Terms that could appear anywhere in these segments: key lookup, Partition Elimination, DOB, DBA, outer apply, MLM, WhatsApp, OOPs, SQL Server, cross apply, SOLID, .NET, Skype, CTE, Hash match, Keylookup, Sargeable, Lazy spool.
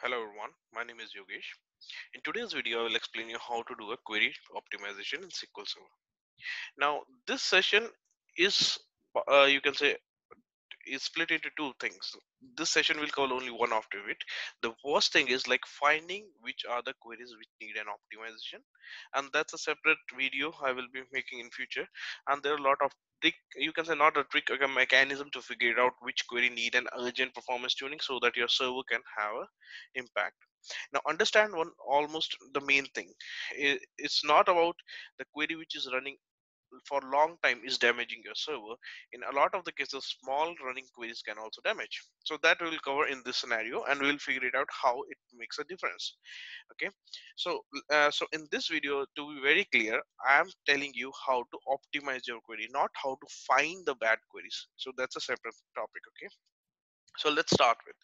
Hello everyone, my name is Yogesh. In today's video, I will explain you how to do a query optimization in SQL Server. Now, this session is, you can say, is split into two things. This session will cover only one after it. The first thing is like finding which are the queries which need an optimization, and that's a separate video I will be making in future. And there are a lot of trick, you can say not a trick, a mechanism to figure out which query need an urgent performance tuning so that your server can have an impact. Now understand one almost the main thing. It's not about the query which is running for a long time is damaging your server. In a lot of the cases, small running queries can also damage. So that we will cover in this scenario, and we'll figure it out how it makes a difference. Okay, so in this video, to be very clear, I am telling you how to optimize your query, not how to find the bad queries. So that's a separate topic. Okay, so let's start with.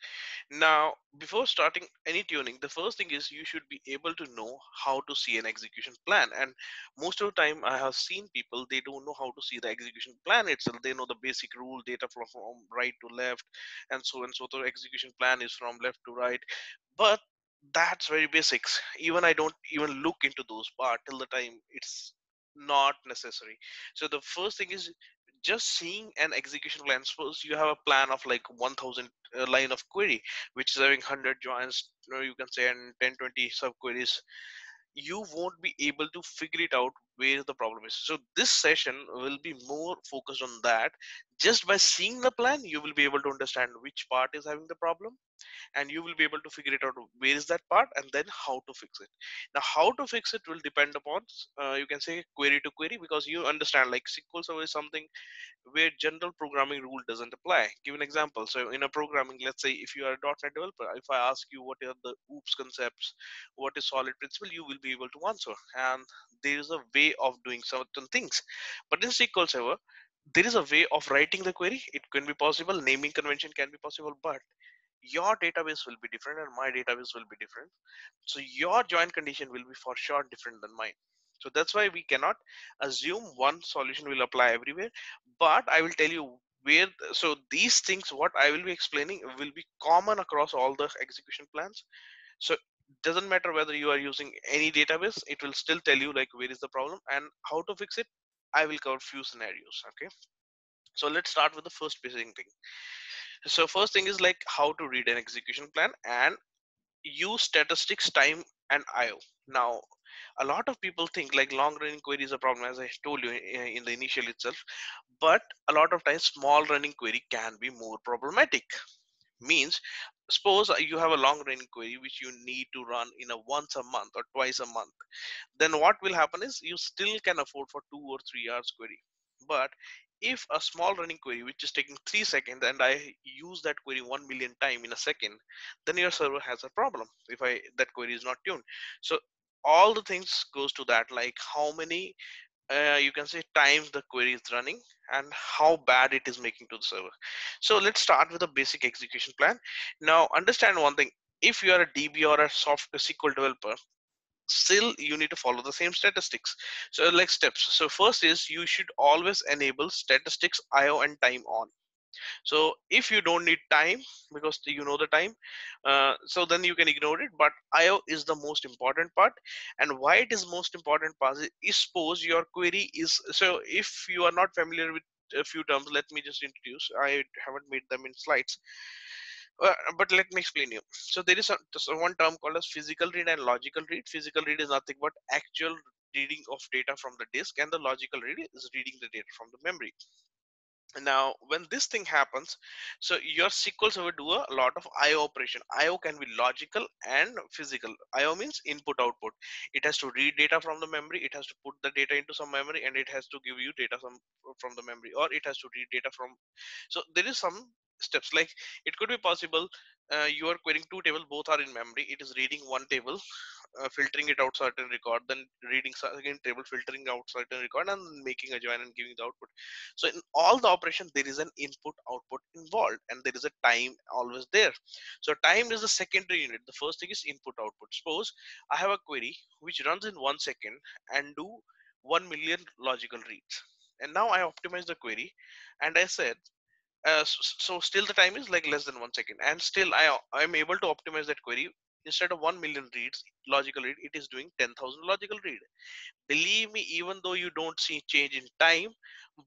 Now, before starting any tuning, the first thing is you should be able to know how to see an execution plan. And most of the time I have seen people, they don't know how to see the execution plan itself. They know the basic rule, data flow from right to left, and so the execution plan is from left to right. But that's very basics. Even I don't even look into those parts till the time it's not necessary. So the first thing is just seeing an execution plan. Suppose you have a plan of like 1000 line of query, which is having 100 joins, you can say, and 10-20 subqueries. You won't be able to figure it out where the problem is. So this session will be more focused on that. Just by seeing the plan, you will be able to understand which part is having the problem, and you will be able to figure it out where is that part and then how to fix it. Now, how to fix it will depend upon, you can say, query to query, because you understand like SQL Server is something where general programming rule doesn't apply. Give an example. So in a programming, let's say if you are a .NET developer, if I ask you what are the OOPs concepts, what is solid principle, you will be able to answer. And there is a way of doing certain things. But in SQL Server, there is a way of writing the query. It can be possible. Naming convention can be possible, but your database will be different and my database will be different. So your join condition will be for sure different than mine. So that's why we cannot assume one solution will apply everywhere, but I will tell you where. So these things, what I will be explaining, will be common across all the execution plans. So doesn't matter whether you are using any database, it will still tell you like where is the problem and how to fix it. I will cover few scenarios. Okay, so let's start with the first basic thing. So first thing is like how to read an execution plan and use statistics, time, and IO. Now, a lot of people think like long running query is a problem, as I told you in the initial itself, but a lot of times small running query can be more problematic. Means, suppose you have a long running query which you need to run in a once a month or twice a month, then what will happen is you still can afford for 2 or 3 hours query. But if a small running query which is taking 3 seconds and I use that query 1 million times in a second, then your server has a problem if that query is not tuned. So all the things goes to that, like how many you can say times the query is running and how bad it is making to the server. So let's start with a basic execution plan. Now understand one thing, if you are a DB or a SQL developer, still you need to follow the same statistics. So like steps. So first is you should always enable statistics, IO, and time on. So if you don't need time, because you know the time, so then you can ignore it. But IO is the most important part. And why it is most important part is, suppose your query is, so if you are not familiar with a few terms, let me just introduce, I haven't made them in slides, but let me explain you. So there is one term called as physical read and logical read. Physical read is nothing but actual reading of data from the disk, and the logical read is reading the data from the memory. Now, when this thing happens, so your SQL Server do a lot of IO operation. IO can be logical and physical. IO means input output. It has to read data from the memory, it has to put the data into some memory, and it has to give you data from the memory, or it has to read data from. So there is some steps, like it could be possible you are querying two tables, both are in memory. It is reading one table, filtering it out certain record, then reading second table, filtering out certain record, and making a join and giving the output. So in all the operation there is an input output involved, and there is a time always there. So time is the secondary unit. The first thing is input output. Suppose I have a query which runs in 1 second and do 1 million logical reads, and now I optimize the query and I said So still the time is like less than 1 second, and still I'm able to optimize that query. Instead of 1 million reads, logical read, it is doing 10,000 logical read. Believe me, even though you don't see change in time,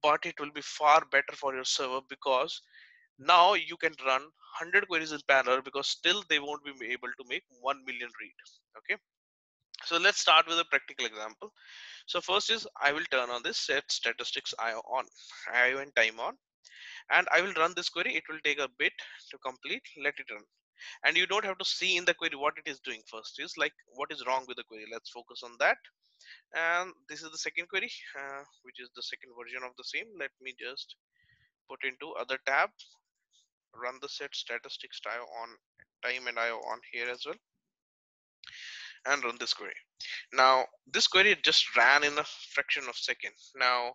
but it will be far better for your server, because now you can run 100 queries in parallel, because still they won't be able to make 1 million read. Okay. So let's start with a practical example. So first is I will turn on this set statistics IO on, IO and time on, and I will run this query. It will take a bit to complete. Let it run. And you don't have to see in the query what it is doing. First is like what is wrong with the query. Let's focus on that. And this is the second query, which is the second version of the same. Let me just put into other tab, run the set statistics IO on time and IO on here as well, and run this query. Now this query just ran in a fraction of a second. Now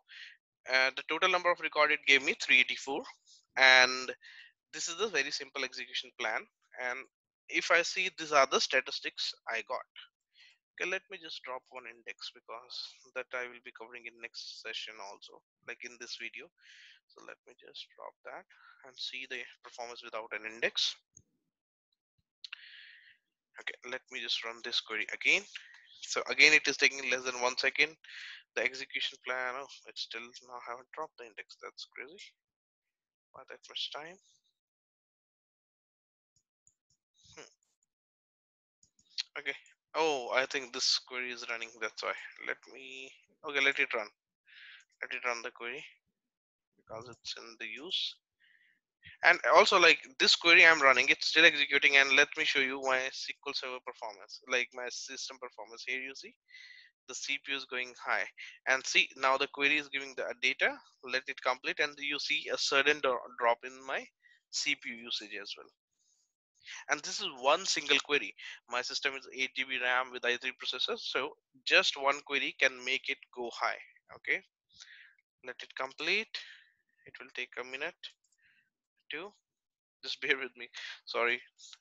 the total number of records it gave me 384, and this is the very simple execution plan. And if I see, these are the statistics I got. Okay, let me just drop one index, because that I will be covering in next session also, like in this video. So let me just drop that and see the performance without an index. Okay, let me just run this query again. So again, it is taking less than 1 second. The execution plan, oh, it still now haven't dropped the index. That's crazy. Why that much time? Okay. Oh, I think this query is running. That's why. Let me. Okay, let it run. Let it run the query, because it's in the use. And also, like this query I'm running, it's still executing. And let me show you my SQL Server performance, like my system performance. Here you see the CPU is going high. And see, now the query is giving the data. Let it complete, and you see a sudden drop in my CPU usage as well. And this is one single query. My system is 8 GB RAM with i3 processor, so just one query can make it go high. Okay, let it complete. It will take a minute to just bear with me. Sorry,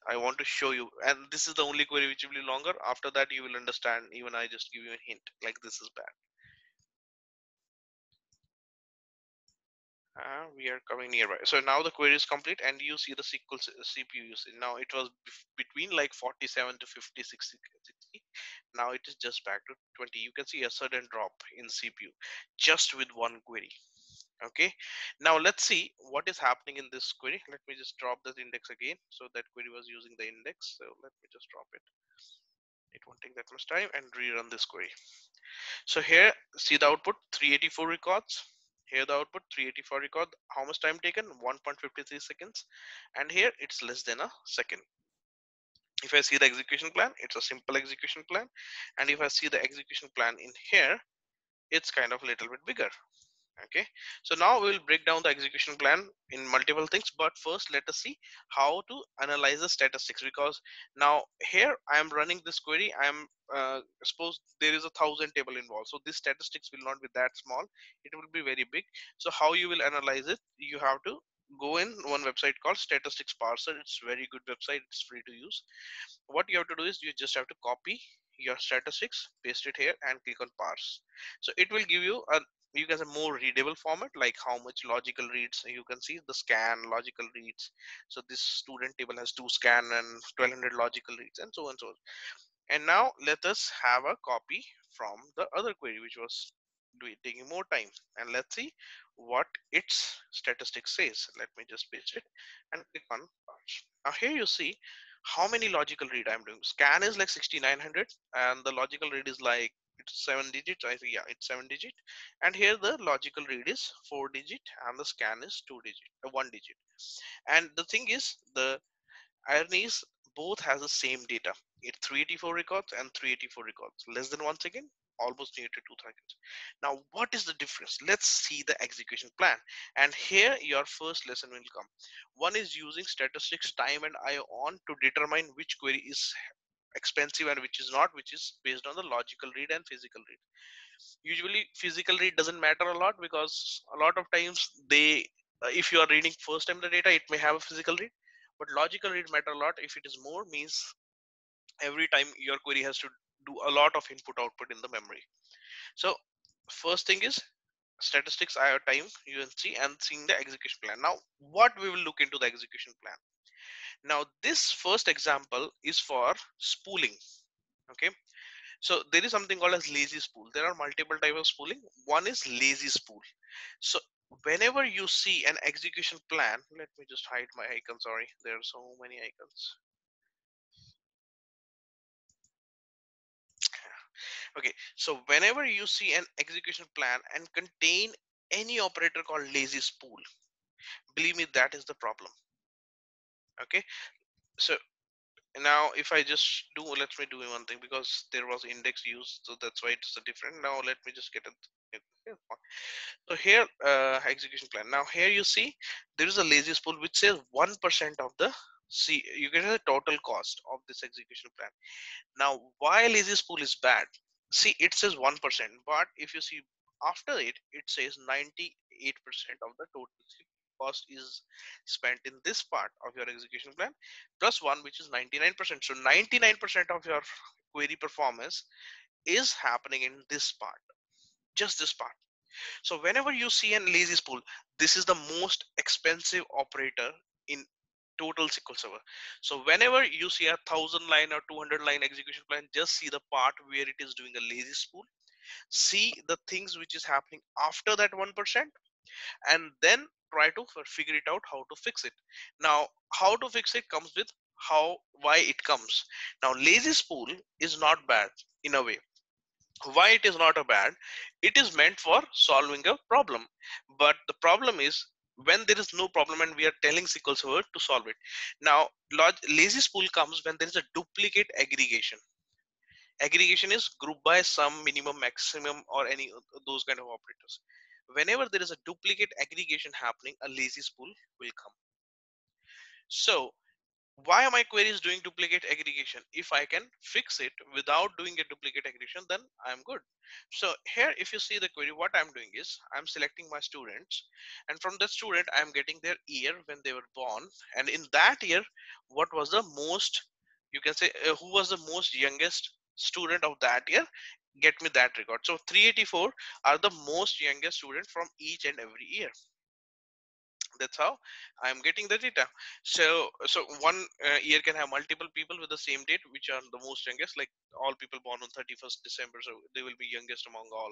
I want to show you, and this is the only query which will be longer. After that you will understand. Even I just give you a hint, like this is bad. We are coming nearby. So now the query is complete, and you see the SQL CPU usage. Now it was between like 47 to 50, 60, 60. Now it is just back to 20. You can see a sudden drop in CPU just with one query. Okay. Now let's see what is happening in this query. Let me just drop this index again. So that query was using the index. So let me just drop it. It won't take that much time, and rerun this query. So here, see the output 384 records. Here the output 384 record. How much time taken? 1.53 seconds. And here it's less than a second. If I see the execution plan, it's a simple execution plan. And if I see the execution plan in here, it's kind of a little bit bigger. Okay. So now we will break down the execution plan in multiple things. But first, let us see how to analyze the statistics, because now here I am running this query. I am suppose there is 1,000 table involved. So this statistics will not be that small. It will be very big. So how you will analyze it? You have to go in one website called Statistics Parser. It's very good website. It's free to use. What you have to do is you just have to copy your statistics, paste it here, and click on parse. So it will give you a a more readable format, like how much logical reads. You can see the scan logical reads. So this student table has 2 scan and 1200 logical reads, and so on and so on. And now let us have a copy from the other query, which was taking more time. And let's see what its statistics says. Let me just paste it and click on parse. Now here you see how many logical read I'm doing. Scan is like 6,900, and the logical read is like, it's 7 digits, I think. Yeah, it's 7 digit. And here the logical read is 4 digit, and the scan is 1 digit. And the thing is, the irony is both has the same data. It's 384 records and 384 records, less than 1 second, almost near to 2 seconds. Now what is the difference? Let's see the execution plan, and here your first lesson will come. One is using statistics time and IO on to determine which query is expensive and which is not, which is based on the logical read and physical read. Usually physical read doesn't matter a lot, because a lot of times they if you are reading first time the data, it may have a physical read, but logical read matter a lot. If it is more, means every time your query has to do a lot of input output in the memory. So first thing is statistics, IO time, UNC, and seeing the execution plan. Now, what we will look into the execution plan. Now, this first example is for spooling. Okay, so there is something called as lazy spool. There are multiple types of spooling. One is lazy spool. So whenever you see an execution plan, let me just hide my icon. Sorry, there are so many icons. Okay, so whenever you see an execution plan and contain any operator called lazy spool, believe me, that is the problem. Okay, so now if I just do, let me do one thing, because there was index used, so that's why it's different. Now let me just get it. So here execution plan. Now here you see there is a lazy spool which says 1% of the you get the total cost of this execution plan. Now why lazy spool is bad? See, it says 1%, but if you see after it, it says 98% of the total cost is spent in this part of your execution plan, plus 1, which is 99%. So 99% of your query performance is happening in this part, just this part. So whenever you see a lazy spool, this is the most expensive operator in total SQL Server. So whenever you see a 1000-line or 200-line execution plan, just see the part where it is doing a lazy spool. See the things which is happening after that 1%, and then try to figure it out how to fix it. Now, how to fix it comes with why it comes. Now, lazy spool is not bad in a way. Why it is not a bad? It is meant for solving a problem, but the problem is when there is no problem and we are telling SQL Server to solve it. Now, lazy spool comes when there is a duplicate aggregation. Aggregation is group by sum, minimum, maximum, or any of those kind of operators. Whenever there is a duplicate aggregation happening, a lazy spool will come. So why are my queries doing duplicate aggregation? If I can fix it without doing a duplicate aggregation, then I'm good. So here, if you see the query, what I'm doing is I'm selecting my students, and from the student, I'm getting their year when they were born. And in that year, what was the most, you can say, who was the most youngest student of that year? Get me that record. So 384 are the most youngest student from each and every year. That's how I'm getting the data. So one year can have multiple people with the same date, which are the most youngest, like all people born on 31st December. So they will be youngest among all.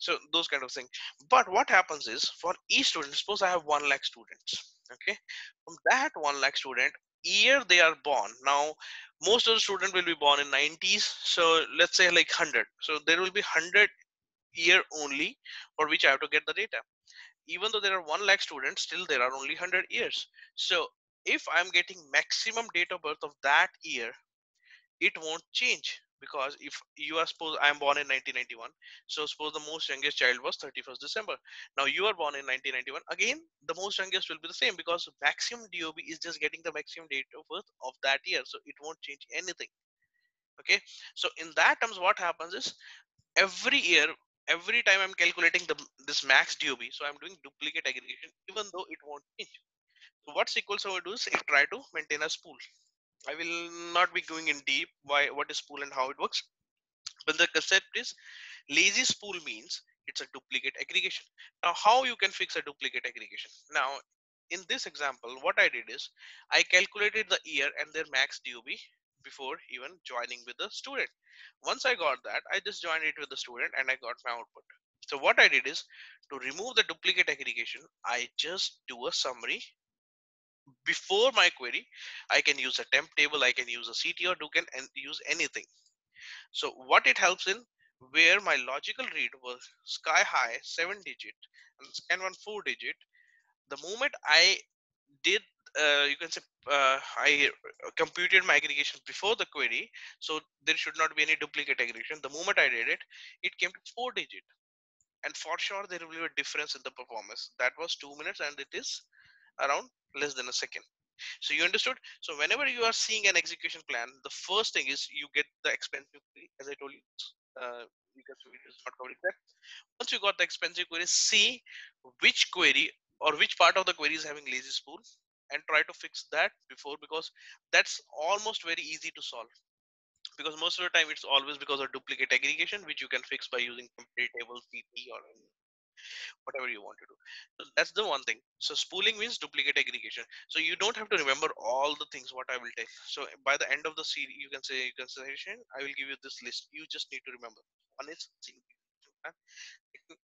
So those kind of things. But what happens is for each student, suppose I have 1 lakh students. Okay. From that 1 lakh student, year they are born. Now, most of the students will be born in 90s. So let's say like 100. So there will be 100 year only for which I have to get the data. Even though there are 1 lakh students, still there are only 100 years. So if I'm getting maximum date of birth of that year, it won't change, because if you are, suppose I'm born in 1991. So suppose the most youngest child was 31st December. Now you are born in 1991. Again, the most youngest will be the same, because maximum DOB is just getting the maximum date of birth of that year. So it won't change anything. Okay. So in that terms, what happens is every year, every time I'm calculating this max DOB, so I'm doing duplicate aggregation, even though it won't change. So what SQL Server does is it try to maintain a spool. I will not be going in deep why what is spool and how it works, but the concept is lazy spool means it's a duplicate aggregation. Now, how you can fix a duplicate aggregation? Now, in this example, what I did is I calculated the year and their max DOB before even joining with the student. Once I got that, I just joined it with the student and I got my output. So what I did is, to remove the duplicate aggregation, I just do a summary before my query. I can use a temp table, I can use a CTE, or can use anything. So what it helps in, where my logical read was sky high 7-digit and scan 1 4-digit, the moment I did I computed my aggregation before the query, so there should not be any duplicate aggregation. The moment I did it, it came to 4-digit, and for sure there will be a difference in the performance. That was 2 minutes, and it is around less than a second. So you understood? So whenever you are seeing an execution plan, the first thing is you get the expensive query, as I told you, because it is not covered that. Once you got the expensive query, see which query or which part of the query is having lazy spool, and try to fix that before, because that's almost very easy to solve, because most of the time it's always because of duplicate aggregation, which you can fix by using template tables, CTE, or whatever you want to do. So that's the one thing. So spooling means duplicate aggregation. So you don't have to remember all the things what I will take. So by the end of the series, you can say consideration, I will give you this list. You just need to remember. One is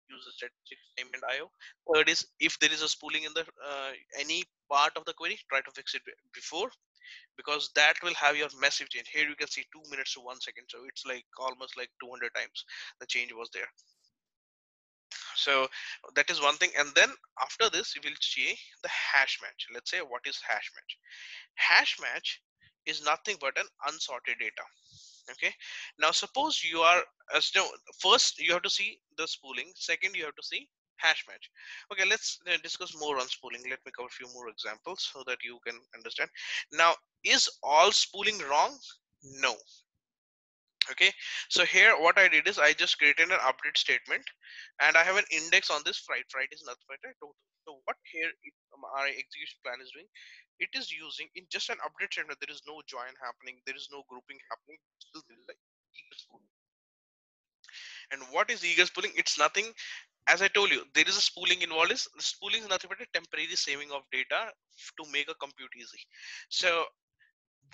use a static statement IO. Third is, if there is a spooling in the any part of the query, try to fix it before, because that will have your massive change. Here you can see 2 minutes to 1 second, so it's like almost like 200 times the change was there. So that is one thing. And then after this, you will see the hash match. Let's say, what is hash match? Hash match is nothing but an unsorted data. Okay, now suppose you are, as you know, first you have to see the spooling, second you have to see hash match. Okay, let's discuss more on spooling. Let me cover a few more examples so that you can understand. Now, is all spooling wrong? No. Okay, so here what I did is I just created an update statement and I have an index on this fright. Fright is nothing but a total. So what here my execution plan is doing, it is using in just an update statement. There is no join happening, there is no grouping happening. And what is eager spooling? It's nothing, as I told you, there is a spooling involved. Is spooling is nothing but a temporary saving of data to make a compute easy. So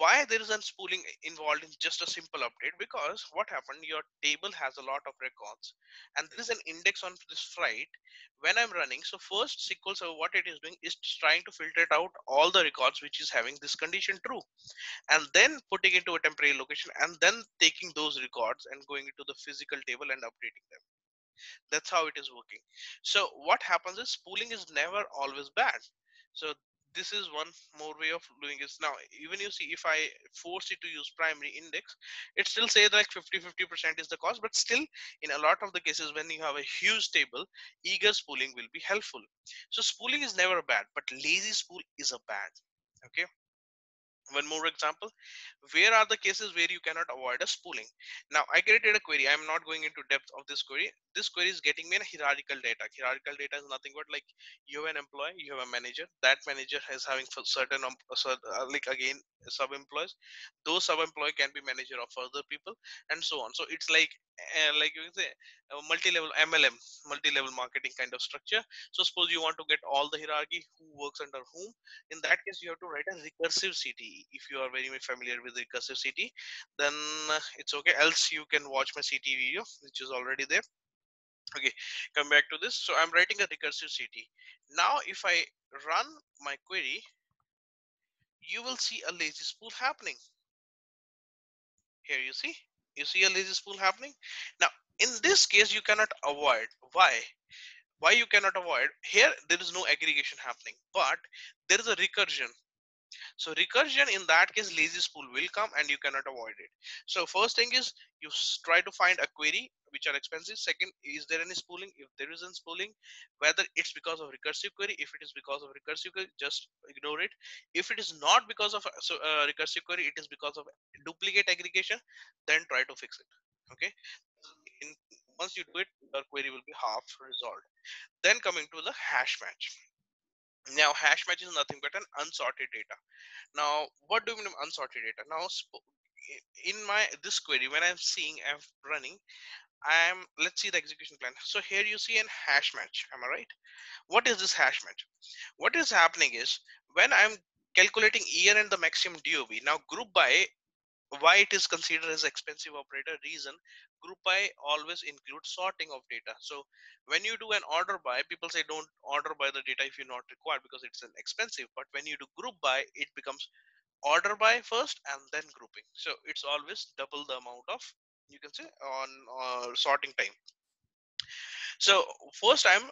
why there is a spooling involved in just a simple update? Because what happened, your table has a lot of records and there is an index on this fright when I'm running. So first SQL Server, what it is doing is trying to filter out all the records which is having this condition true, and then putting it to a temporary location, and then taking those records and going into the physical table and updating them. That's how it is working. So what happens is, spooling is never always bad. So this is one more way of doing it. Now, even you see, if I force it to use primary index, it still say like 50% is the cost, but still in a lot of the cases when you have a huge table, eager spooling will be helpful. So spooling is never bad, but lazy spool is a bad. Okay. One more example, where are the cases where you cannot avoid a spooling? Now I created a query. I'm not going into depth of this query. This query is getting me a hierarchical data. Hierarchical data is nothing but like you have an employee, you have a manager. That manager is having for certain, like again, sub-employees. Those sub-employee can be manager of further people and so on. So it's like you can say a multi-level MLM, multi-level marketing kind of structure. So suppose you want to get all the hierarchy, who works under whom. In that case, you have to write a recursive CTE. If you are very familiar with the recursive CTE, then it's okay. Else you can watch my CTE video, which is already there. Okay, come back to this. So I'm writing a recursive CTE. Now, if I run my query, you will see a lazy spool happening. Here you see a lazy spool happening. Now, in this case, you cannot avoid. Why? Why you cannot avoid? Here, there is no aggregation happening, but there is a recursion. So recursion, in that case, lazy spool will come and you cannot avoid it. So first thing is, you try to find a query which are expensive. Second, is there any spooling? If there isn't spooling, whether it's because of recursive query, if it is because of recursive query, just ignore it. If it is not because of recursive query, it is because of duplicate aggregation, then try to fix it. Okay. Once you do it, your query will be half resolved. Then coming to the hash match. Now, hash match is nothing but an unsorted data. Now, what do you mean by unsorted data? Now, in my this query, when I'm seeing I'm running, let's see the execution plan. So here you see an hash match. Am I right? What is this hash match? What is happening is, when I'm calculating year and the maximum DOB. Now, group by, why it is considered as expensive operator? Reason, group by always includes sorting of data. So when you do an order by, people say don't order by the data if you're not required because it's an expensive. But when you do group by, it becomes order by first and then grouping. So it's always double the amount of, you can say, on sorting time. So first I'm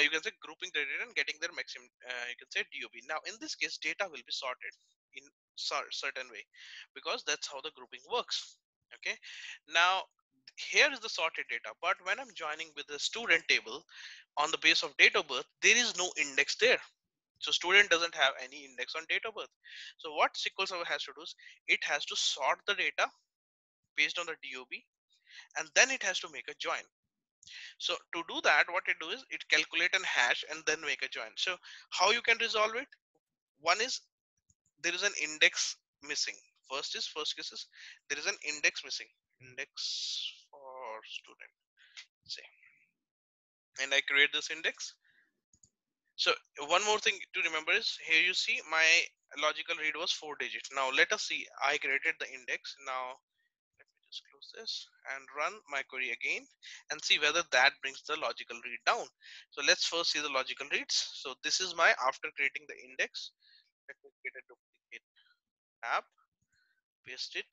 you can say grouping the data and getting their maximum you can say DOB. Now in this case, data will be sorted in certain way because that's how the grouping works. Okay, now here is the sorted data, but when I'm joining with the student table on the base of date of birth, there is no index there. So student doesn't have any index on date of birth. So what SQL Server has to do is, it has to sort the data based on the DOB and then it has to make a join. So to do that, what it do is, it calculate and hash and then make a join. So how you can resolve it? One is, there is an index missing. First case is there is an index missing. Index for student. Say and I create this index. So one more thing to remember is here you see my logical read was 4 digits. Now let us see, I created the index. Now let me just close this and run my query again and see whether that brings the logical read down. So let's first see the logical reads. So this is my, after creating the index, let me create a duplicate tab, paste it.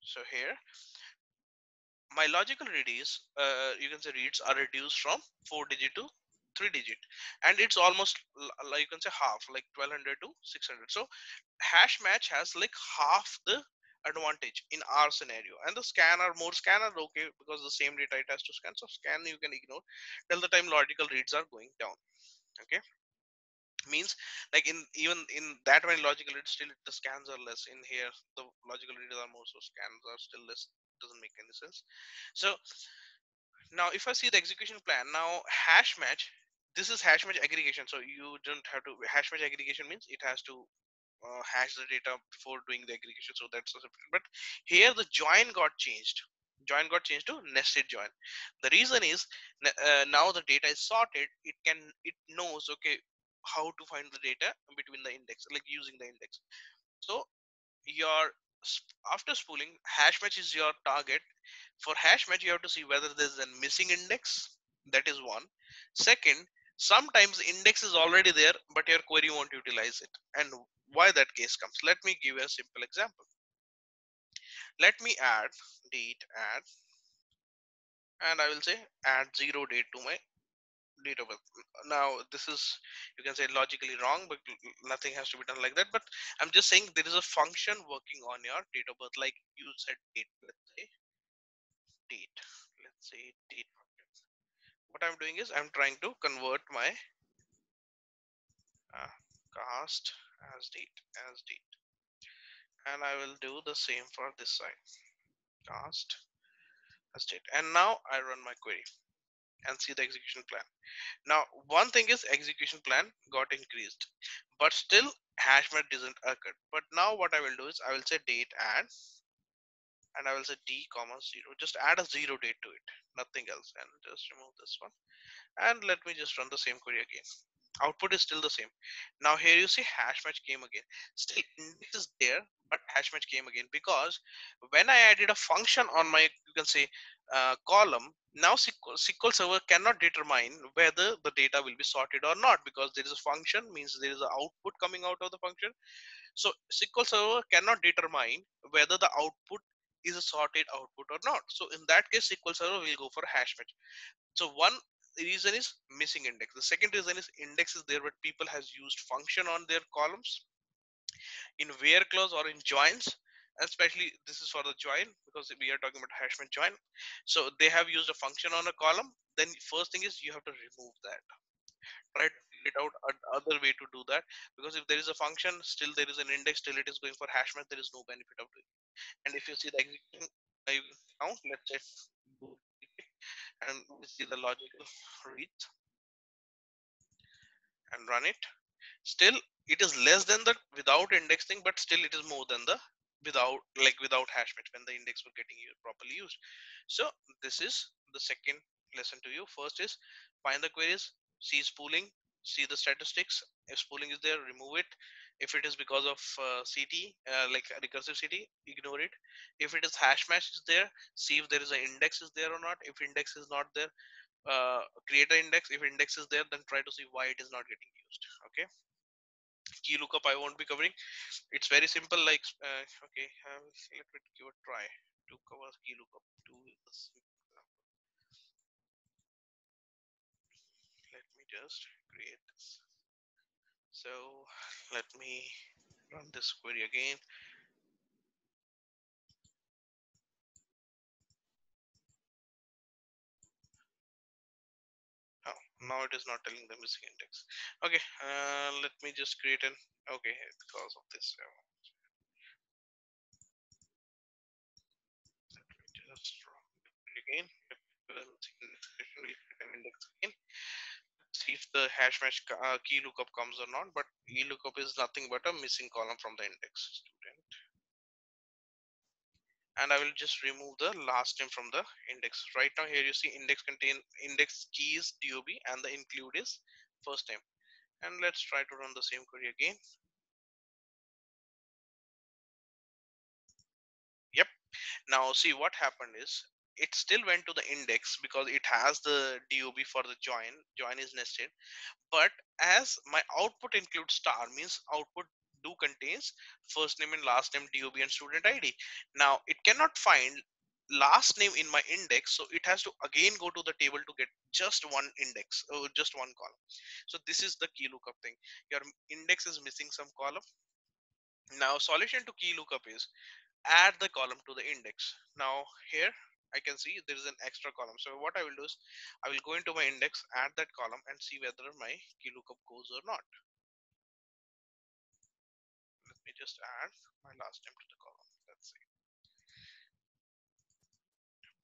So here my logical read is, you can say reads are reduced from 4 digit to 3 digit, and it's almost like, you can say half, like 1200 to 600. So hash match has like half the advantage in our scenario, and the more scanner okay, because the same data it has to scan, so scan you can ignore till the time logical reads are going down. Okay, means like in even in that one logical read still the scans are less, in here the logical reads are more, so scans are still less. Doesn't make any sense. So now if I see the execution plan, now hash match, this is hash match aggregation, so you don't have to, hash match aggregation means it has to hash the data before doing the aggregation, so that's a separate. But here the join got changed. Join got changed to nested join. The reason is now the data is sorted, it knows okay how to find the data between the index, like using the index. So your after spooling, hash match is your target. For hash match you have to see whether there's a missing index, that is one. Second, sometimes index is already there but your query won't utilize it, and why that case comes, let me give you a simple example. Let me add date add, and I will say add 0 date to my date of birth. Now this is, you can say, logically wrong, but nothing has to be done like that, but I'm just saying there is a function working on your date of birth, like you said date, let's say date. What I'm doing is I'm trying to convert my cast as date, and I will do the same for this side, cast as date, and now I run my query and see the execution plan. Now one thing is execution plan got increased, but still hash match doesn't occur. But now what I will do is I will say date add, and I will say d, 0, just add a 0 date to it, nothing else, and just remove this one, and let me just run the same query again. Output is still the same. Now here you see hash match came again, still index is there but hash match came again, because when I added a function on my, you can say, column, now SQL Server cannot determine whether the data will be sorted or not, because there is a function, means there is an output coming out of the function. So SQL Server cannot determine whether the output is a sorted output or not. So in that case SQL Server will go for hash match. So one reason is missing index, the second reason is index is there but people has used function on their columns in where clause or in joins, especially this is for the join because we are talking about hash match join. So they have used a function on a column, then first thing is you have to remove that, try to figure it out another way to do that, because if there is a function, still there is an index, still it is going for hash match, there is no benefit of doing it. And if you see the execution now, let's say and we see the logical read and run it, still it is less than the without index thing, but still it is more than the without hash match when the index were getting properly used. So this is the second lesson to you. First is find the queries, see spooling, see the statistics. If spooling is there, remove it. If it is because of CTE, like recursive CTE, ignore it. If it is hash match is there, see if there is an index is there or not. If index is not there, create an index. If index is there, then try to see why it is not getting used. Okay. Key lookup I won't be covering. It's very simple. Like okay, let me give a try to cover key lookup. Let me just create this. So let me run this query again. Now it is not telling the missing index. Okay, let me just create an okay because of this. Let me just run it again. See if the hash match key lookup comes or not. But key lookup is nothing but a missing column from the index student. and I will just remove the last name from the index. Right now here you see index contain index key is DOB and the include is first name. And let's try to run the same query again. Yep. Now see what happened is it still went to the index because it has the DOB for the join. Join is nested. But as my output includes star means output do contains first name and last name, DOB and student ID. Now it cannot find last name in my index, so it has to again go to the table to get just one index or just one column. So this is the key lookup thing. Your index is missing some column. Now solution to key lookup is add the column to the index. Now here I can see there is an extra column. So what I will do is I will go into my index, add that column and see whether my key lookup goes or not. Just add my last name to the column. Let's see.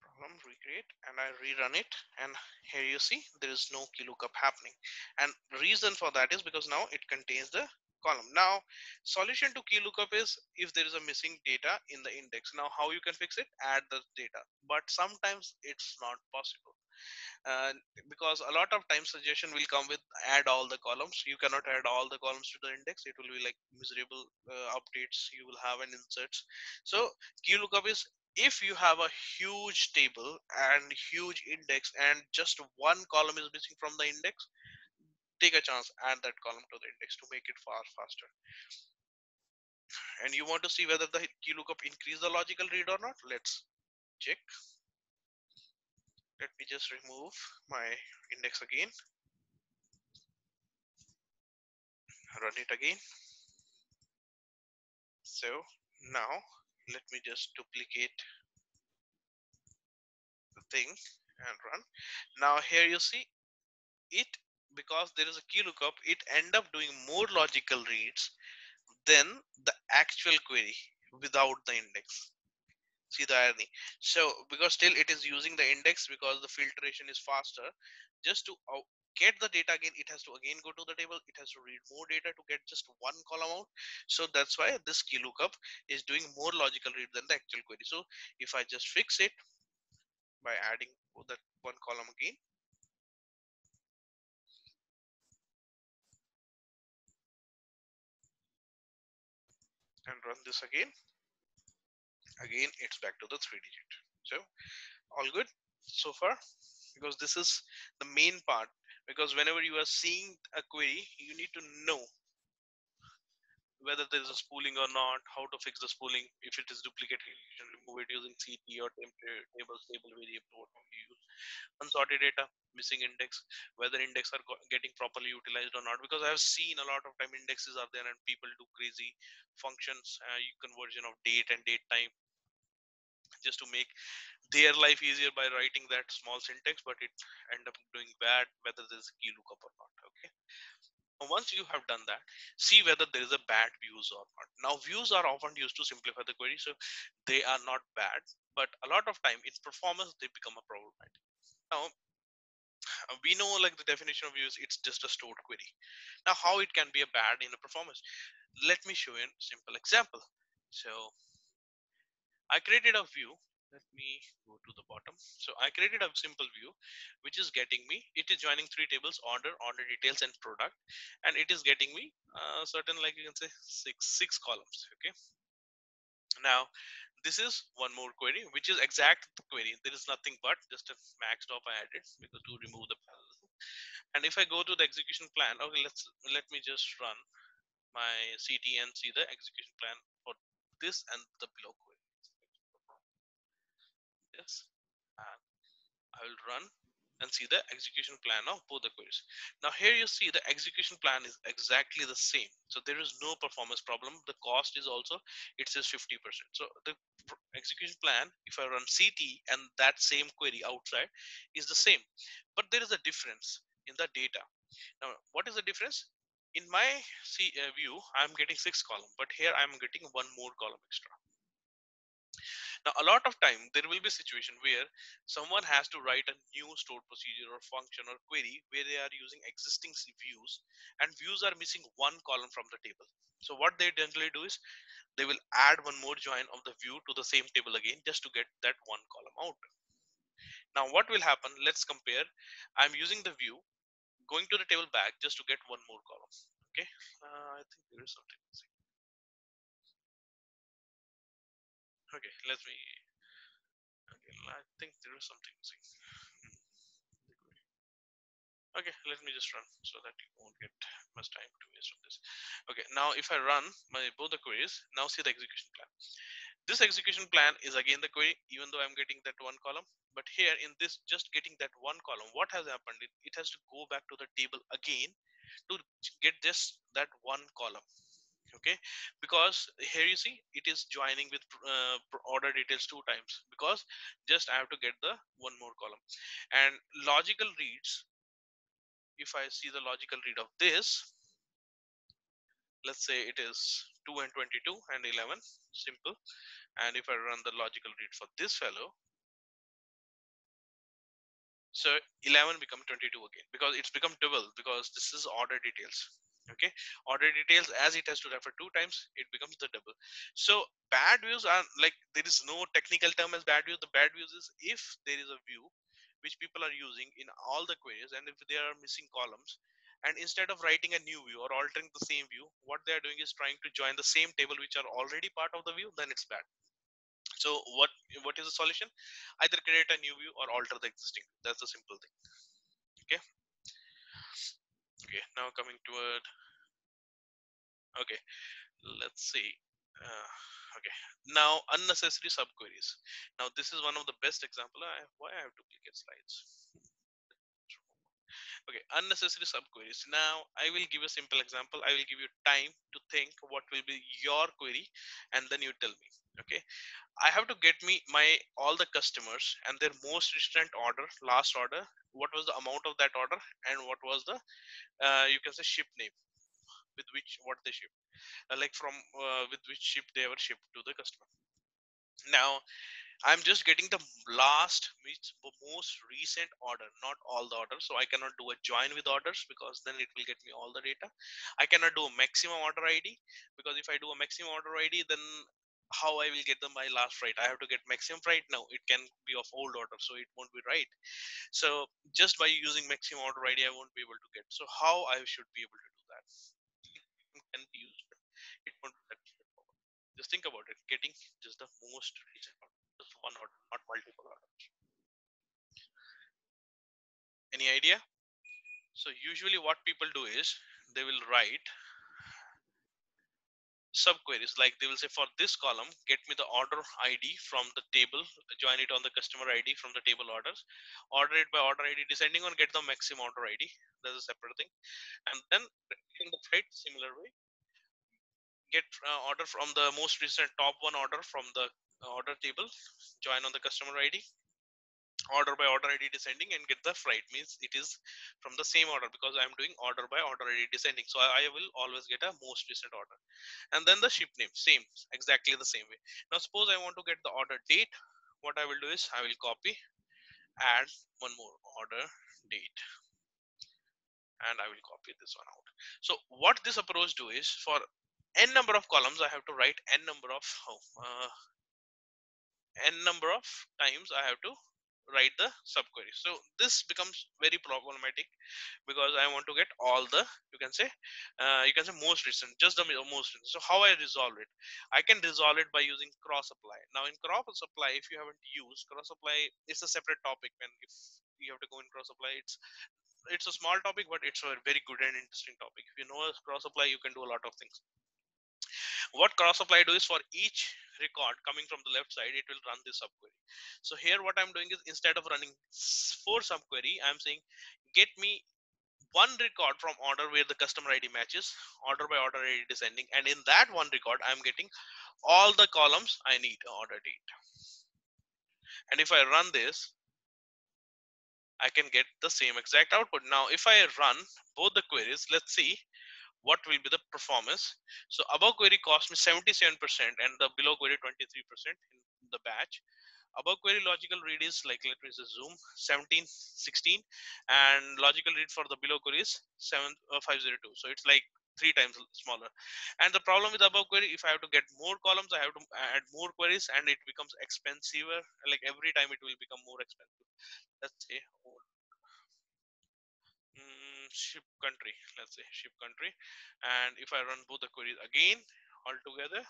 Problem, recreate, and I rerun it, and here you see there is no key lookup happening. And reason for that is because now it contains the column. Now solution to key lookup is if there is a missing data in the index. Now how you can fix it? Add the data, but sometimes it's not possible. Because a lot of times suggestion will come with add all the columns. You cannot add all the columns to the index. It will be like miserable updates you will have and inserts. So key lookup is if you have a huge table and huge index and just one column is missing from the index, take a chance, add that column to the index to make it far faster. And you want to see whether the key lookup increase the logical read or not. Let's check. Let me just remove my index again, run it again. So now let me just duplicate the thing and run. Now here you see it, because there is a key lookup, it end up doing more logical reads than the actual query without the index. See the irony. So because still it is using the index because the filtration is faster, just to get the data again, it has to again go to the table. It has to read more data to get just one column out. So that's why this key lookup is doing more logical read than the actual query. So if I just fix it by adding that one column again, and run this again, again it's back to the 3-digit. So all good so far, because this is the main part. Because whenever you are seeing a query, you need to know whether there is a spooling or not, how to fix the spooling. If it is duplicated, you can remove it using CTE or temporary table, stable variable, unsorted data, missing index, whether index are getting properly utilized or not. Because I have seen a lot of time indexes are there and people do crazy functions, conversion of date and date time, just to make their life easier by writing that small syntax, but it end up doing bad whether there's a key lookup or not. Okay. Once you have done that, see whether there is a bad views or not. Now views are often used to simplify the query, so they are not bad, but a lot of time in performance they become a problematic. Now we know like the definition of views, it's just a stored query. Now how it can be a bad in a performance, let me show you a simple example. So I created a view. Let me go to the bottom. So I created a simple view, which is getting me, it is joining three tables, order details and product. And it is getting me certain, like you can say six columns. Okay. Now this is one more query, which is exact query. There is nothing but just a max DOB I added because to remove the parallel. And if I go to the execution plan, okay, let me just run my CTE and see the execution plan for this and the below query. And I will run and see the execution plan of both the queries. Now here you see the execution plan is exactly the same. So there is no performance problem. The cost is also, it says 50%. So the execution plan, if I run CT and that same query outside is the same, but there is a difference in the data. Now, what is the difference? In my view, I'm getting 6 columns, but here I'm getting one more column extra. Now, a lot of time there will be a situation where someone has to write a new stored procedure or function or query where they are using existing views, and views are missing one column from the table. So what they generally do is they will add one more join of the view to the same table again just to get that one column out. Now what will happen? Let's compare. I'm using the view, going to the table back just to get one more column. Okay, I think there is something missing. Okay, I think there is something missing. Okay, let me just run so that you won't get much time to waste on this. Okay, now if I run both the queries, now see the execution plan. This execution plan is again the query, even though I'm getting that one column. But here in this, just getting that one column, what has happened? It has to go back to the table again to get just that one column. Okay, because here you see it is joining with order details two times, because just I have to get the one more column. And logical reads, if I see the logical read of this, let's say it is 2 and 22 and 11, simple. And if I run the logical read for this fellow, so 11 become 22 again, because it's become double, because this is order details. Okay, order details, as it has to refer two times, it becomes the double. So bad views are like, there is no technical term as bad views. The bad views is if there is a view which people are using in all the queries, and if they are missing columns, and instead of writing a new view or altering the same view, what they are doing is trying to join the same table which are already part of the view, then it's bad. So what is the solution? Either create a new view or alter the existing. That's the simple thing. Okay. Okay, now coming toward, okay, let's see. Okay, now unnecessary subqueries. Now this is one of the best example. Why I have duplicate slides? Okay, unnecessary subqueries. Now I will give a simple example. I will give you time to think what will be your query, and then you tell me. Okay, I have to get me my all the customers and their most recent order, last order. What was the amount of that order, and what was the you can say ship name, with which what they shipped, like from with which ship they were shipped to the customer. Now I'm just getting the last, which most recent order, not all the orders. So I cannot do a join with orders, because then it will get me all the data. I cannot do a maximum order ID, because if I do a maximum order ID, then how I will get them my last freight? I have to get maximum freight. Now it can be of old order, so it won't be right. So just by using maximum order ID, I won't be able to get. So how I should be able to do that? Can be used. It won't be that straightforward. Just think about it. Getting just the most recent order, just one order, not multiple orders. Any idea? So usually what people do is they will write subqueries, like they will say, for this column, get me the order ID from the table, join it on the customer ID from the table orders, order it by order ID descending, on get the maximum order ID. That's a separate thing. And then in the freight, similar way, get order from the most recent top one order from the order table, join on the customer ID, order by order ID descending, and get the freight. Means it is from the same order, because I am doing order by order ID descending, so I will always get a most recent order. And then the ship name, same, exactly the same way. Now suppose I want to get the order date. What I will do is I will copy, add one more order date, and I will copy this one out. So what this approach do is, for n number of columns, I have to write n number of times I have to write the subquery. So this becomes very problematic, because I want to get all the, you can say most recent, just the most recent. So how I resolve it? I can resolve it by using cross apply. Now in cross apply, if you haven't used cross apply, it's a separate topic, and if you have to go in cross apply, it's a small topic, but it's a very good and interesting topic. If you know cross apply, you can do a lot of things. What cross apply do is, for each record coming from the left side, it will run this subquery. So here what I'm doing is, instead of running 4 subquery, I'm saying get me one record from order where the customer ID matches, order by order ID descending, and in that one record I'm getting all the columns I need, order date. And if I run this, I can get the same exact output. Now if I run both the queries, let's see what will be the performance. So above query cost me 77% and the below query 23%. In the batch. Above query logical read is, like, let me just zoom, 1716, and logical read for the below query is 7502. So it's like 3 times smaller. And the problem with above query, if I have to get more columns, I have to add more queries, and it becomes expensive. Like every time it will become more expensive. Let's say ship country, let's say ship country. And if I run both the queries again all together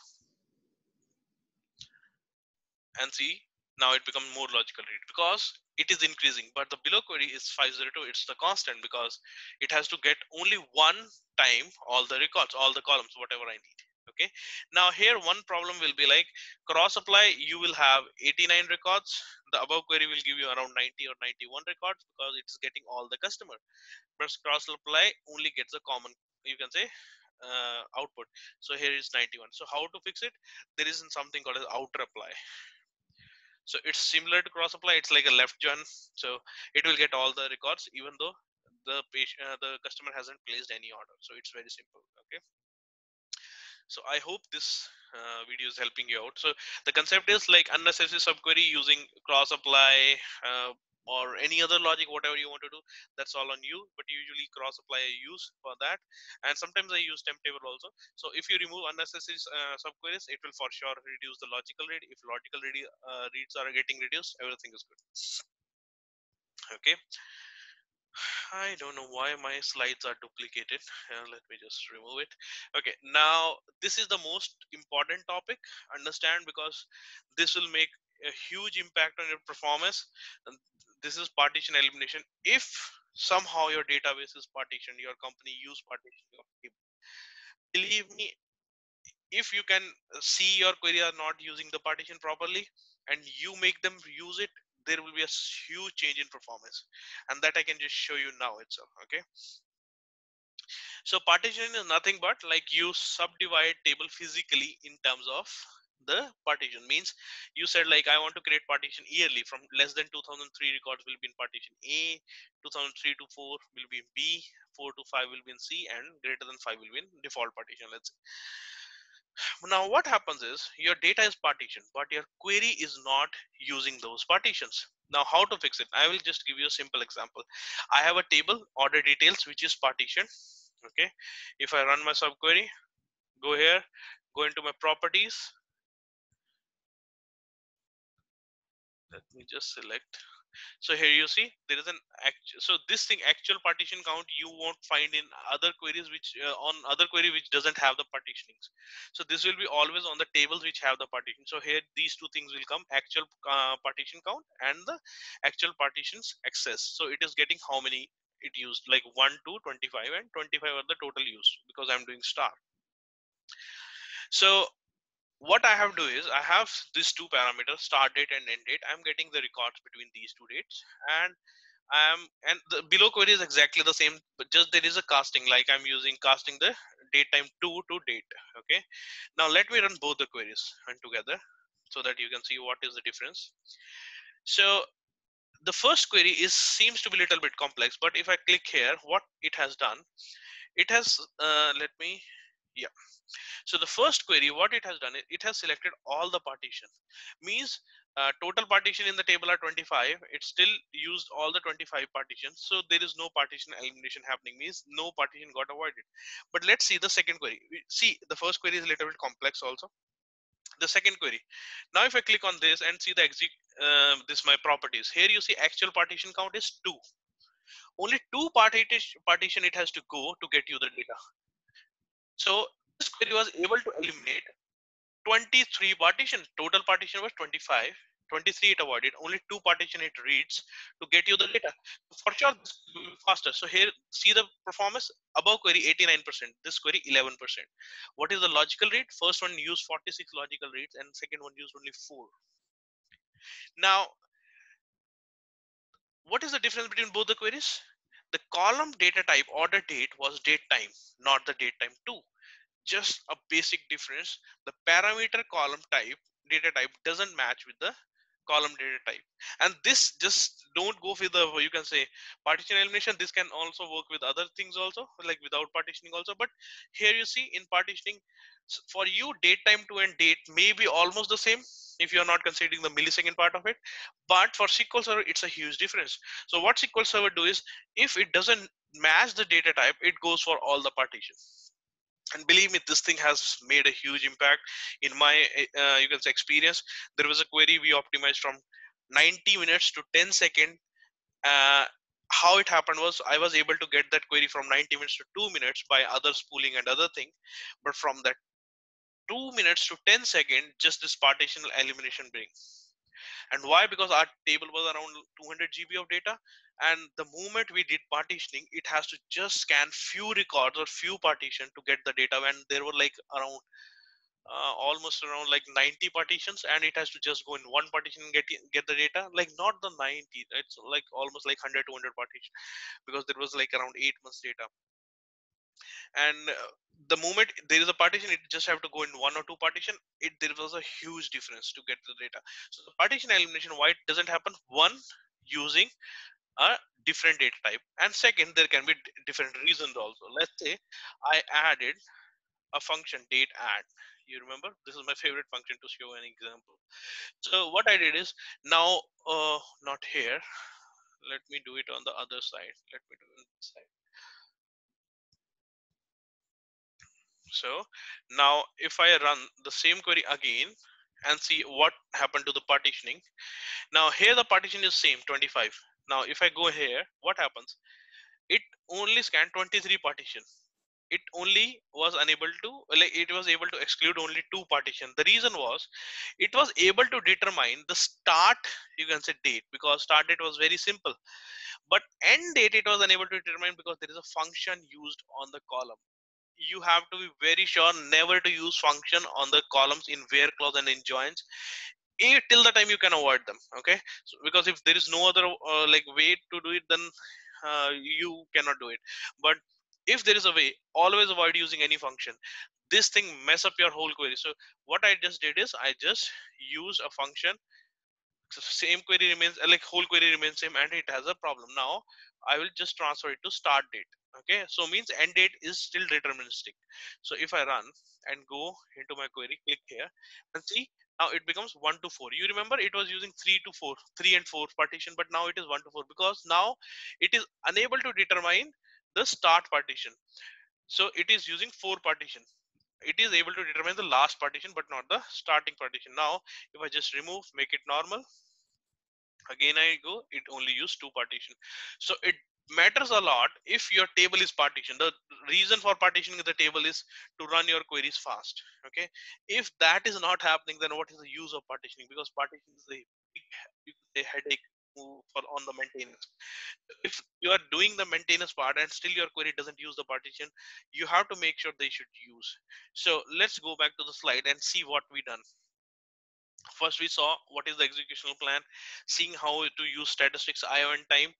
and see, now it becomes more logical read because it is increasing, but the below query is 502. It's the constant because it has to get only one time all the records, all the columns, whatever I need. Okay. Now here one problem will be like cross apply. You will have 89 records. The above query will give you around 90 or 91 records because it's getting all the customer. But cross apply only gets a common, you can say, output. So here is 91. So how to fix it? There is something called as outer apply. So it's similar to cross apply. It's like a left join. So it will get all the records, even though the patient, the customer hasn't placed any order. So it's very simple. Okay. So I hope this video is helping you out. So the concept is like unnecessary subquery using cross apply or any other logic, whatever you want to do. That's all on you. But usually cross apply I use for that. And sometimes I use temp table also. So if you remove unnecessary subqueries, it will for sure reduce the logical read. If logical read, reads are getting reduced, everything is good. Okay. I don't know why my slides are duplicated. Let me just remove it. Okay, now this is the most important topic. Understand, because this will make a huge impact on your performance. And this is partition elimination. If somehow your database is partitioned, your company use partition, believe me, if you can see your query are not using the partition properly and you make them use it, there will be a huge change in performance, and that I can just show you now itself. Okay. So partition is nothing but like you subdivide table physically in terms of the partition. Means you said like I want to create partition yearly from less than 2003 records will be in partition A, 2003 to 4 will be in B, 4 to 5 will be in C, and greater than 5 will be in default partition. Let's say. Now what happens is your data is partitioned, but your query is not using those partitions. Now how to fix it? I will just give you a simple example. I have a table order details which is partitioned. Okay. If I run my subquery, go here, go into my properties. Let me just select. So here you see there is an actual, so this thing actual partition count you won't find in other queries which on other query which doesn't have the partitionings. So this will be always on the tables which have the partition. So here these two things will come, actual partition count and the actual partitions access. So it is getting how many it used, like 1 to 25, and 25 are the total used because I'm doing star. So what I have to do is I have these two parameters, start date and end date. I'm getting the records between these 2 dates, and the below query is exactly the same, but just there is a casting, like I'm using casting the date time 2 to date. Okay. Now let me run both the queries and together so that you can see what is the difference. So the first query is seems to be a little bit complex, but if I click here, what it has done, it has let me. Yeah. So the first query, what it has done is it has selected all the partition. Means total partition in the table are 25. It still used all the 25 partitions. So there is no partition elimination happening. Means no partition got avoided. But let's see the second query. See, the first query is a little bit complex also. The second query. Now if I click on this and see the exit, this my properties. Here you see actual partition count is 2. Only 2 partition it has to go to get you the data. So this query was able to eliminate 23 partitions. Total partition was 25, 23 it avoided, only 2 partitions it reads to get you the data. For sure, this will be faster. So here, see the performance, above query 89%, this query 11%. What is the logical read? First one used 46 logical reads and second one used only 4. Now, what is the difference between both the queries? The column data type order date was date time, not the date time 2. Just a basic difference. The parameter column type data type doesn't match with the column data type. And this just don't go with the, you can say, partition elimination. This can also work with other things also, like without partitioning also. But here you see in partitioning, for you date time to end date may be almost the same if you're not considering the millisecond part of it. But for SQL Server, it's a huge difference. So what SQL Server do is, if it doesn't match the data type, it goes for all the partitions. And believe me, this thing has made a huge impact in my, you can say, experience. There was a query we optimized from 90 minutes to 10 seconds. How it happened was, I was able to get that query from 90 minutes to 2 minutes by other spooling and other thing. But from that 2 minutes to 10 seconds, just this partition elimination bring. And why? Because our table was around 200 GB of data, and the moment we did partitioning, it has to just scan few records or few partition to get the data. And there were like around almost around like 90 partitions, and it has to just go in one partition and get the data. Like not the 90, it's like almost like 100, 200 partition, because there was like around 8 months data. And the moment there is a partition, it just have to go in one or two partition. There was a huge difference to get the data. So the partition elimination, why it doesn't happen? One, using a different data type, and second, there can be different reasons also. Let's say I added a function date add. You remember, this is my favorite function to show an example. So what I did is now not here. Let me do it on the other side. Let me do it on this side. So now if I run the same query again and see what happened to the partitioning. Now here the partition is same 25. Now if I go here, what happens? It only scanned 23 partition. It only was unable to, like it was able to exclude only 2 partition. The reason was, it was able to determine the start, you can say, date, because start date was very simple, but end date it was unable to determine because there is a function used on the column. You have to be very sure never to use function on the columns in where clause and in joins. Till the time you can avoid them, okay? So, because if there is no other like way to do it, then you cannot do it. But if there is a way, always avoid using any function. This thing mess up your whole query. So what I just did is I just use a function. So same query remains, like whole query remains same, and it has a problem. Now I will just transfer it to start date. Okay, so means end date is still deterministic. So if I run and go into my query, click here and see, now it becomes 1 to 4. You remember it was using 3 and 4 partition, but now it is 1 to 4 because now it is unable to determine the start partition. So it is using 4 partition. It is able to determine the last partition, but not the starting partition. Now, if I just remove, make it normal. Again, I go, it only used 2 partition. So it matters a lot if your table is partitioned. The reason for partitioning the table is to run your queries fast. Okay. If that is not happening, then what is the use of partitioning? Because partition is a big headache for on the maintenance. If you are doing the maintenance part and still your query doesn't use the partition, you have to make sure they should use. So let's go back to the slide and see what we done. First we saw what is the executional plan, seeing how to use statistics, IO and time.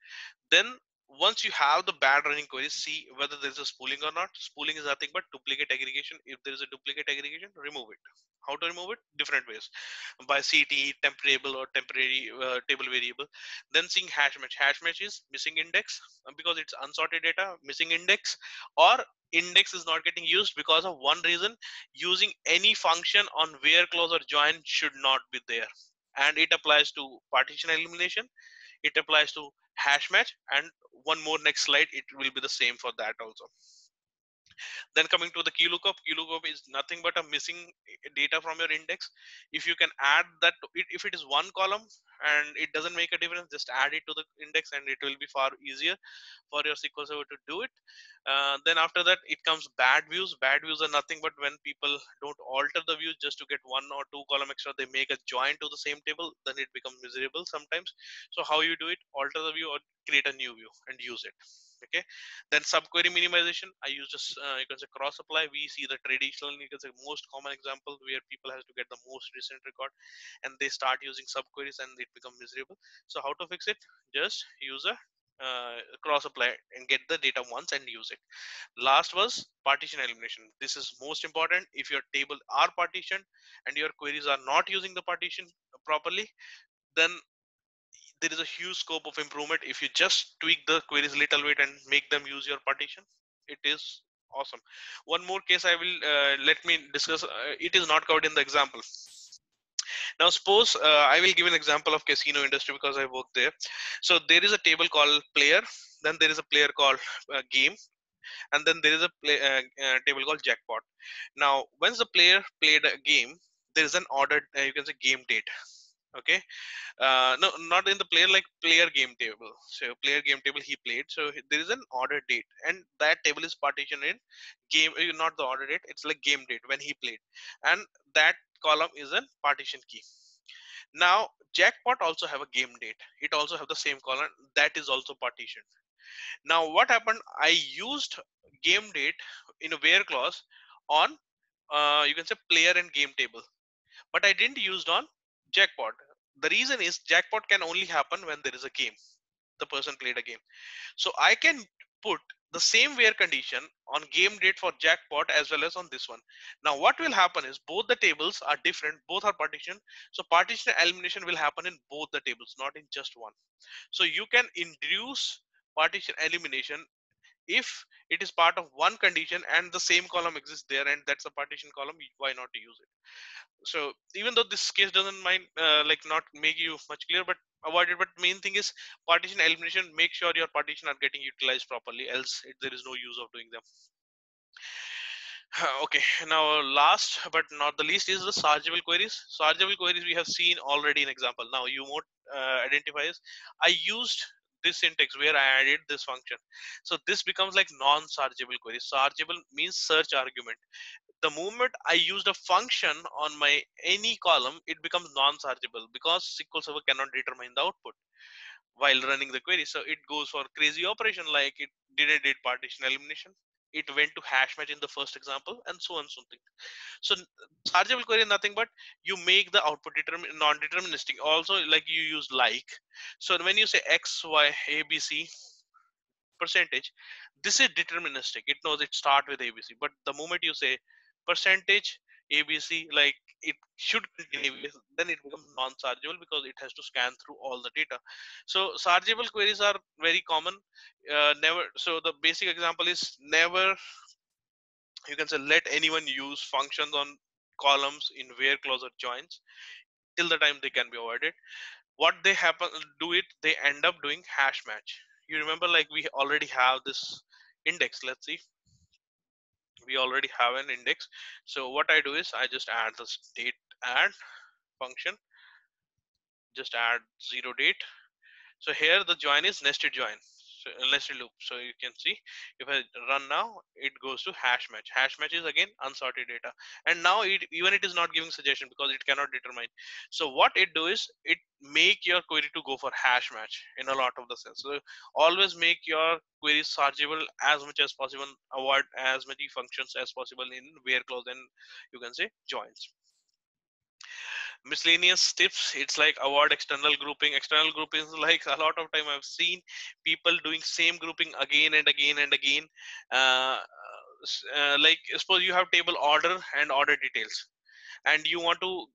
Then once you have the bad running queries, see whether there's a spooling or not. Spooling is nothing but duplicate aggregation. If there is a duplicate aggregation, remove it. How to remove it? Different ways. By CTE, temporable or temporary table variable. Then seeing hash match. Hash match is missing index because it's unsorted data, missing index, or index is not getting used because of one reason. Using any function on where clause or join should not be there. And it applies to partition elimination. It applies to hash match, and one more next slide it will be the same for that also. Then coming to the keylookup. Keylookup is nothing but a missing data from your index. If you can add that, if it is one column and it doesn't make a difference, just add it to the index and it will be far easier for your SQL Server to do it. Then after that it comes bad views. Bad views are nothing but when people don't alter the views just to get 1 or 2 column extra, they make a join to the same table, then it becomes miserable sometimes. So how you do it? Alter the view or create a new view and use it. Okay, then subquery minimization. I use just you can say cross apply. We see the traditional, you can say, most common example where people have to get the most recent record and they start using subqueries and it becomes miserable. So how to fix it? Just use a cross apply and get the data once and use it. Last was partition elimination. This is most important. If your table are partitioned and your queries are not using the partition properly, then there is a huge scope of improvement. If you just tweak the queries a little bit and make them use your partition, it is awesome. One more case I will let me discuss. It is not covered in the example. Now suppose I will give an example of casino industry because I work there. So there is a table called player, then there is a player called game, and then there is a table called jackpot. Now once the player played a game, there is an ordered you can say game date. Okay, no, not in the player, like player game table. So player game table he played. So there is an order date, and that table is partitioned in game, not the order date. It's like game date when he played, and that column is a partition key. Now jackpot also have a game date. It also have the same column, that is also partitioned. Now what happened? I used game date in a where clause on you can say player and game table, but I didn't use on jackpot. The reason is jackpot can only happen when there is a game, the person played a game. So I can put the same where condition on game date for jackpot as well as on this one. Now what will happen is both the tables are different, both are partitioned. So partition elimination will happen in both the tables, not in just one. So you can induce partition elimination if it is part of one condition and the same column exists there, and that's a partition column. Why not use it? So even though this case doesn't mind like not make you much clear, but avoid it. But main thing is partition elimination. Make sure your partition are getting utilized properly, else there is no use of doing them. Okay, now last but not the least is the sargeable queries. Sargeable queries we have seen already in example. Now you won't identify as I used this syntax where I added this function. So this becomes like non-sargeable query. Sargeable means search argument. The moment I used a function on my any column, it becomes non-sargeable because SQL Server cannot determine the output while running the query. So it goes for crazy operation like it did partition elimination. It went to hash match in the first example, and so on, something. So sargeable query is nothing but you make the output non-deterministic. Also, like you use like. So when you say X, Y, A, B, C percentage, this is deterministic. It knows it starts with A, B, C. But the moment you say percentage A, B, C, like it should contain A, B, C, then it becomes non-sargeable because it has to scan through all the data. So sargeable queries are very common. Never. So the basic example is never, you can say, let anyone use functions on columns in where clause or joins till the time they can be avoided. What they happen do it, they end up doing hash match. You remember, like we already have this index. Let's see. We already have an index. So what I do is I just add this date add function, just add 0 date. So here the join is nested join, so nested loop. So you can see if I run now, it goes to hash match. Hash match is again unsorted data, and now it even it is not giving suggestion because it cannot determine. So what it do is it make your query to go for hash match in a lot of the sense. So always make your queries sargeable as much as possible, avoid as many functions as possible in where clause and you can say joins. Miscellaneous tips, it's like avoid external grouping. External grouping is like a lot of time I've seen people doing same grouping again and again and again. Like suppose you have table order and order details, and you want to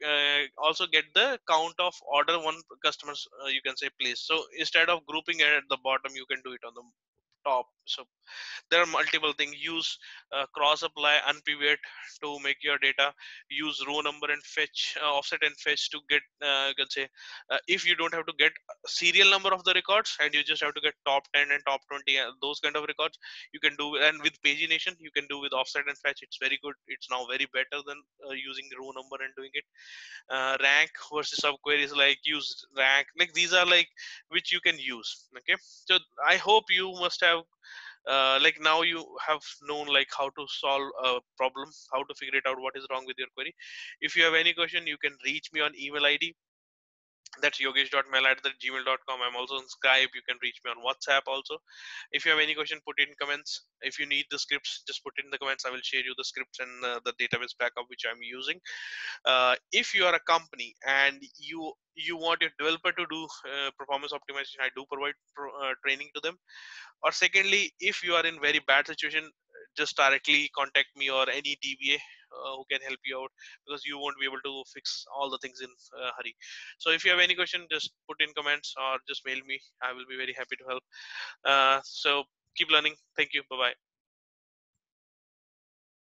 also get the count of order one customers you can say place. So instead of grouping it at the bottom, you can do it on the top. So there are multiple things. Use cross apply, unpivot to make your data. Use row number and fetch, offset and fetch to get you can say if you don't have to get serial number of the records and you just have to get top 10 and top 20 and those kind of records you can do. And with pagination you can do with offset and fetch. It's very good. It's now very better than using row number and doing it. Rank versus subqueries, like use rank. Like these are like which you can use. Okay, so I hope you must have like now you have known like how to solve a problem, how to figure it out what is wrong with your query. If you have any question, you can reach me on email ID. That's yogesh.mail@gmail.com. I'm also on Skype. You can reach me on WhatsApp also. If you have any question, put it in comments. If you need the scripts, just put it in the comments. I will share you the scripts and the database backup which I'm using. If you are a company and you want your developer to do performance optimization, I do provide training to them. Or secondly, if you are in very bad situation, just directly contact me or any DBA who can help you out, because you won't be able to fix all the things in a hurry. So if you have any question, just put in comments or just mail me. I will be very happy to help. So keep learning. Thank you. Bye-bye.